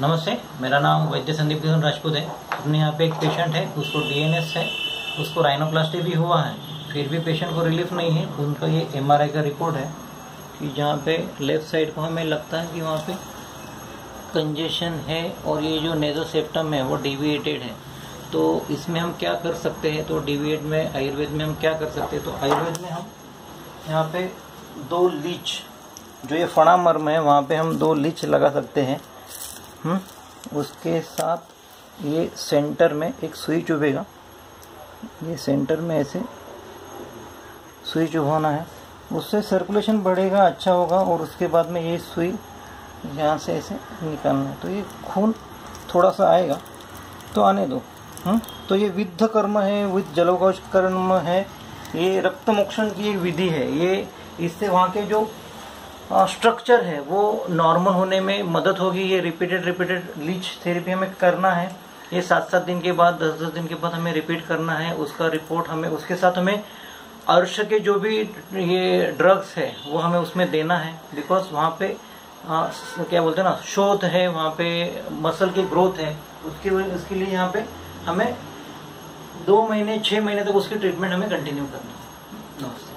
नमस्ते, मेरा नाम वैद्य संदीप किशन राजपूत है। अपने यहाँ पे एक पेशेंट है, उसको डीएनएस है, उसको राइनोप्लास्टी भी हुआ है, फिर भी पेशेंट को रिलीफ नहीं है। उनका ये एमआरआई का रिपोर्ट है कि जहाँ पे लेफ़्ट साइड को हमें लगता है कि वहाँ पे कंजेशन है और ये जो नेजोसेप्टम है वो डिविएटेड है। तो इसमें हम क्या कर सकते हैं, तो डिविएटेड में आयुर्वेद में हम क्या कर सकते हैं, तो आयुर्वेद में हम यहाँ पे 2 लीच जो ये फणा मर्म है वहाँ पे हम 2 लीच लगा सकते हैं। उसके साथ ये सेंटर में एक सुई चुभेगा, ये सेंटर में ऐसे सुई चुभाना है, उससे सर्कुलेशन बढ़ेगा, अच्छा होगा। और उसके बाद में ये सुई यहाँ से ऐसे निकालना है, तो ये खून थोड़ा सा आएगा तो आने दो। तो ये विद्ध कर्म है, विद्ध जलौकाश कर्म है, ये रक्त मोक्षण की एक विधि है। ये इससे वहाँ के जो स्ट्रक्चर है वो नॉर्मल होने में मदद होगी। ये रिपीटेड लीच थेरेपी हमें करना है। ये 7-7 दिन के बाद, 10-10 दिन के बाद हमें रिपीट करना है। उसका रिपोर्ट हमें उसके साथ हमें अर्श के जो भी ये ड्रग्स है वो हमें उसमें देना है, बिकॉज वहाँ पे क्या बोलते हैं ना, शोध है, वहाँ पे मसल की ग्रोथ है, उसके लिए यहाँ पे हमें 2 महीने 6 महीने तक उसकी ट्रीटमेंट हमें कंटिन्यू करना है। नमस्ते।